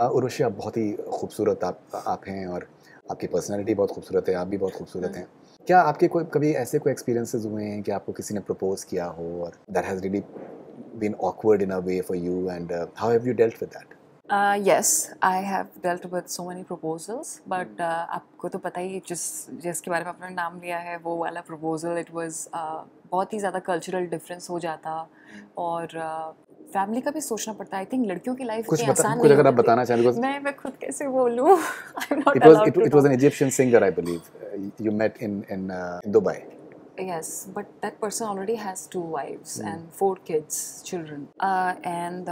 उर्वशी, आप बहुत ही खूबसूरत आप हैं और आपकी पर्सनालिटी बहुत खूबसूरत है, आप भी बहुत खूबसूरत हैं। क्या आपके कोई कभी ऐसे कोई एक्सपीरियंसेस हुए हैं कि आपको किसी ने प्रपोज किया हो और that has really been awkward in a way for you and how have you dealt with that? Yes, I have dealt with so many proposals, but आपको तो पता ही, जिसके बारे में आपने नाम लिया है वो वाला proposal, it was बहुत ही ज़्यादा cultural difference हो जाता और फैमिली का भी सोचना पड़ता है। आई थिंक लड़कियों की लाइफ में आसान कुछ अगर आप बताना चाहें, मैं खुद कैसे बोलूँ। It was an Egyptian singer, I believe. You met in Dubai. Yes, but that person already has 2 wives and 4 children.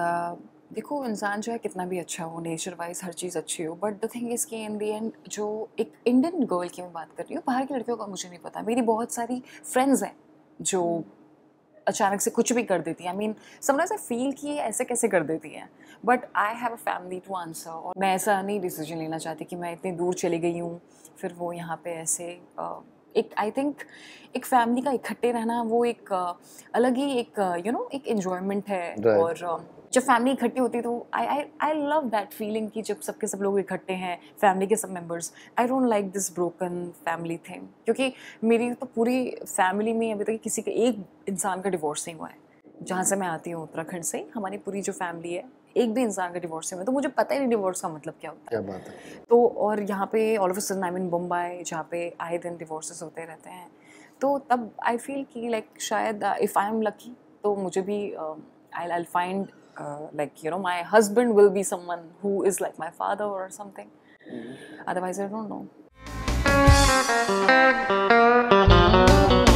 देखो, इंसान जो है कितना भी अच्छा हो, नेचर वाइज हर चीज़ अच्छी हो, बट द थिंग इज़ कि इन दी एंड, जो एक इंडियन गर्ल की मैं बात कर रही हूँ, बाहर की लड़कियों का मुझे नहीं पता। मेरी बहुत सारी फ्रेंड्स हैं जो अचानक से कुछ भी कर देती हैं। I mean sometimes I feel कि ये ऐसे कैसे कर देती हैं, but I have a family to answer और मैं ऐसा नहीं डिसीजन लेना चाहती कि मैं इतनी दूर चली गई हूँ फिर वो यहाँ पे ऐसे एक आई थिंक एक फैमिली का इकट्ठे रहना वो एक अलग ही एक एक इन्जॉयमेंट है। और जब फैमिली इकट्ठी होती है तो आई लव दैट फीलिंग कि जब सबके सब लोग इकट्ठे हैं, फैमिली के सब members. I don't like this broken family thing, क्योंकि मेरी तो पूरी फैमिली में अभी तक किसी के एक इंसान का डिवोर्स नहीं हुआ है। जहाँ से मैं आती हूँ उत्तराखंड से, हमारी पूरी जो फैमिली है एक भी इंसान का डिवोर्स नहीं हुआ, तो मुझे पता ही नहीं डिवोर्स का मतलब क्या होता है। क्या बात है। तो और यहाँ पे all of a sudden I am in Mumbai, जहाँ पे आए दिन डिवोर्सेस होते रहते हैं, तो तब आई फील कि लाइक शायद इफ़ आई एम लकी तो मुझे भी I'll find my husband will be someone who is like my father or something. Otherwise I don't know.